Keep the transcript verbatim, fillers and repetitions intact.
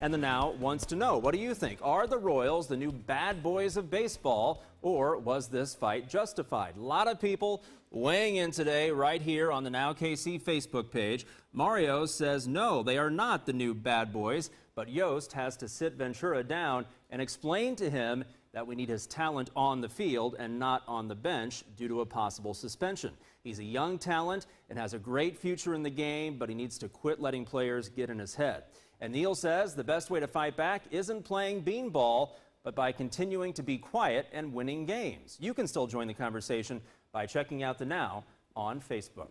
And The Now wants to know, what do you think? Are the Royals the new bad boys of baseball, or was this fight justified? A lot of people weighing in today right here on the Now K C Facebook page. Mario says, no, they are not the new bad boys, but Yost has to sit Ventura down and explain to him that we need his talent on the field and not on the bench due to a possible suspension. He's a young talent and has a great future in the game, but he needs to quit letting players get in his head. And Neil says the best way to fight back isn't playing beanball, but by continuing to be quiet and winning games. You can still join the conversation by checking out The Now on Facebook.